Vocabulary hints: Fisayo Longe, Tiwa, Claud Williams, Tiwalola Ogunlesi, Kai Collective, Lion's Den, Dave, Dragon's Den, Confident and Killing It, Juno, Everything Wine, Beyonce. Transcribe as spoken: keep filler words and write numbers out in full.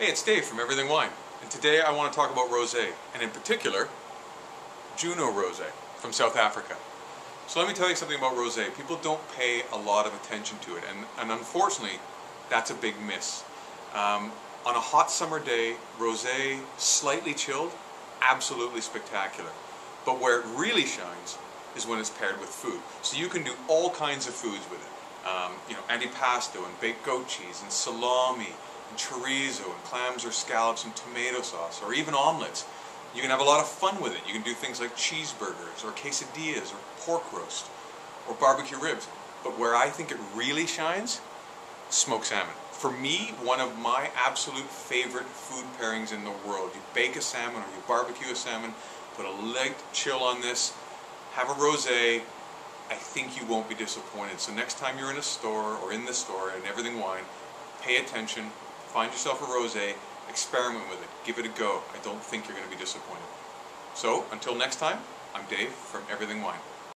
Hey, it's Dave from Everything Wine, and today I want to talk about rosé, and in particular, Juno rosé from South Africa. So let me tell you something about rosé. People don't pay a lot of attention to it, and, and unfortunately, that's a big miss. Um, on a hot summer day, rosé, slightly chilled, absolutely spectacular. But where it really shines is when it's paired with food. So you can do all kinds of foods with it. Um, you know, antipasto and baked goat cheese and salami, and chorizo and clams or scallops and tomato sauce, or even omelets. You can have a lot of fun with it. You can do things like cheeseburgers or quesadillas or pork roast or barbecue ribs. But where I think it really shines, smoked salmon. For me, one of my absolute favorite food pairings in the world. You bake a salmon or you barbecue a salmon, put a light chill on this, have a rosé. I think you won't be disappointed. So next time you're in a store or in the store and Everything Wine, pay attention. Find yourself a rosé, experiment with it, give it a go. I don't think you're going to be disappointed. So, until next time, I'm Dave from Everything Wine.